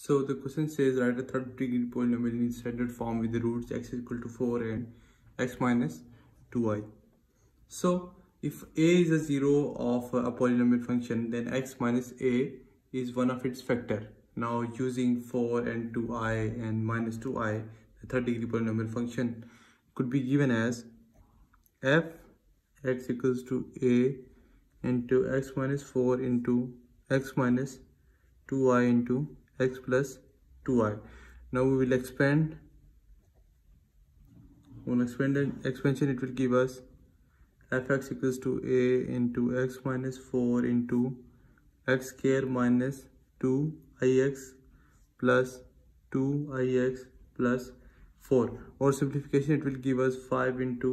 So the question says write a third degree polynomial in standard form with the roots x is equal to 4 and x minus 2i. So if a is a 0 of a polynomial function, then x minus a is one of its factor. Now using 4 and 2i and minus 2i, the third degree polynomial function could be given as f x equals to a into x minus 4 into x minus 2i into x plus 2i. Now we will expand. On expansion, it will give us fx equals to a into x minus 4 into x square minus 2ix plus 2ix plus 4, or simplification it will give us 5 into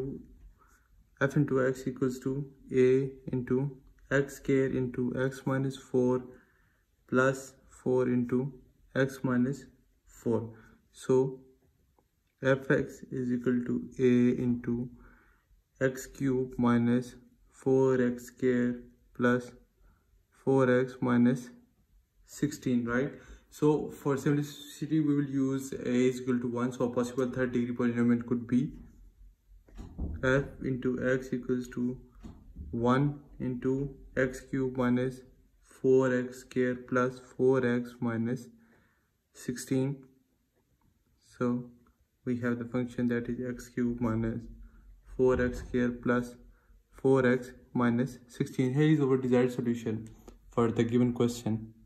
f into x equals to a into x square into x minus 4 plus 4 into x minus 4. So fx is equal to a into x cube minus 4x square plus 4x minus 16, right? So for simplicity we will use a is equal to 1. So a possible third degree polynomial could be f into x equals to 1 into x cube minus 4x square plus 4x minus 16. So we have the function that is x cube minus 4x square plus 4x minus 16. Here is our desired solution for the given question.